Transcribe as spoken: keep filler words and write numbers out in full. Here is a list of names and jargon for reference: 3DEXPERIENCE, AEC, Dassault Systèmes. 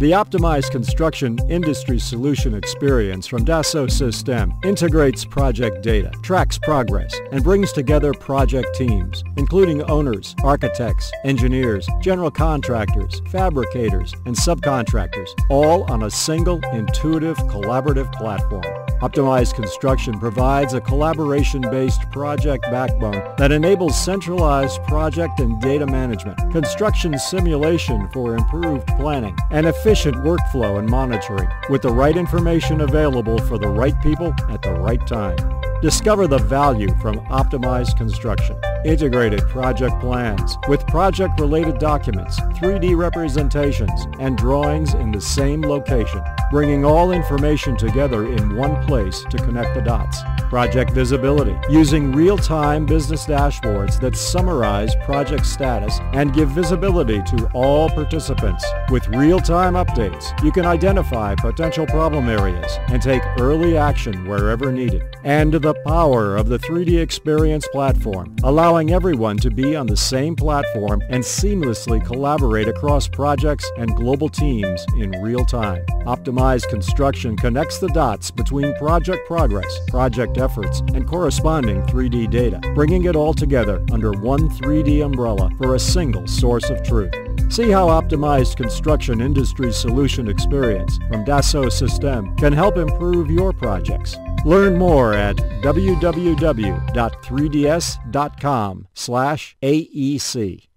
The Optimized Construction Industry Solution Experience from Dassault Systèmes integrates project data, tracks progress, and brings together project teams, including owners, architects, engineers, general contractors, fabricators, and subcontractors, all on a single, intuitive, collaborative platform. Optimized Construction provides a collaboration-based project backbone that enables centralized project and data management, construction simulation for improved planning, and efficient workflow and monitoring, with the right information available for the right people at the right time. Discover the value from Optimized Construction. Integrated project plans with project-related documents, three D representations, and drawings in the same location, bringing all information together in one place to connect the dots. Project visibility, using real-time business dashboards that summarize project status and give visibility to all participants. With real-time updates, you can identify potential problem areas and take early action wherever needed. And the power of the three D Experience platform, allowing everyone to be on the same platform and seamlessly collaborate across projects and global teams in real time. Optimized Construction connects the dots between project progress, project efforts, and corresponding three D data, bringing it all together under one three D umbrella for a single source of truth. See how Optimized Construction Industry Solution Experience from Dassault Systèmes can help improve your projects. Learn more at w w w dot three d s dot com slash A E C.